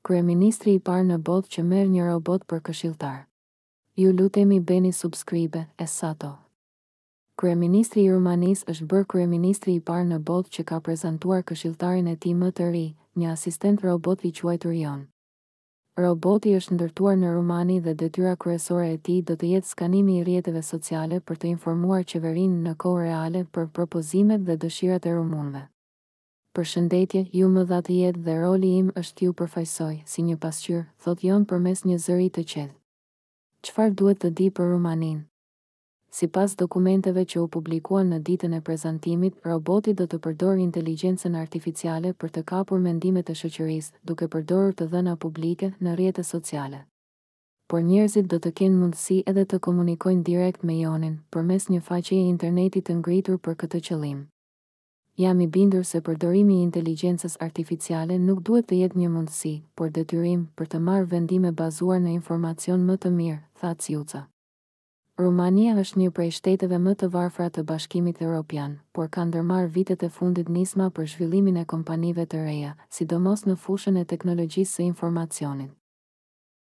Kryeministri I parë në botë që merr një robot për këshilltar. Ju lutemi bëni subscribe e sato. Kryeministri I Rumanisë është bërë kryeministri I parë në botë që ka prezantuar këshilltarin e tij më të ri, një asistent robot I quajtur Ion. Roboti është ndërtuar në Rumani dhe detyra kryesore e tij do të jetë skanimi I rrjeteve sociale për të informuar qeverinë në kohë reale për propozimet dhe dëshirat e rumunëve. Përshëndetje, ju më dhatë jetë dhe roli im është ju përfaqësoj si një pasqyrë, thot Ion përmes një zëri të qetë. Çfarë duhet të di për Rumaninë? Sipas dokumenteve që u publikuan në ditën e prezantimit, roboti do të përdorë inteligjencën artificiale për të kapur mendimet e shoqërisë, duke përdorur të dhëna publike në rrjetet sociale. Por njerëzit do të kenë mundësi edhe të komunikojnë direkt me Ionin, përmes një faqe e internetit të ngritur për këtë qëllim. Jam I bindur se përdorimi I inteligjencës artificiale nuk duhet të jetë një mundësi, por detyrim për të marrë vendime bazuar në informacion më të mirë, tha Ciuca. Rumania është një prej shteteve më të varfra të Bashkimit Evropian, por ka ndërmarrë vitet e fundit nisma për zhvillimin e kompanive të reja, sidomos në fushën e teknologjisë së informacionit.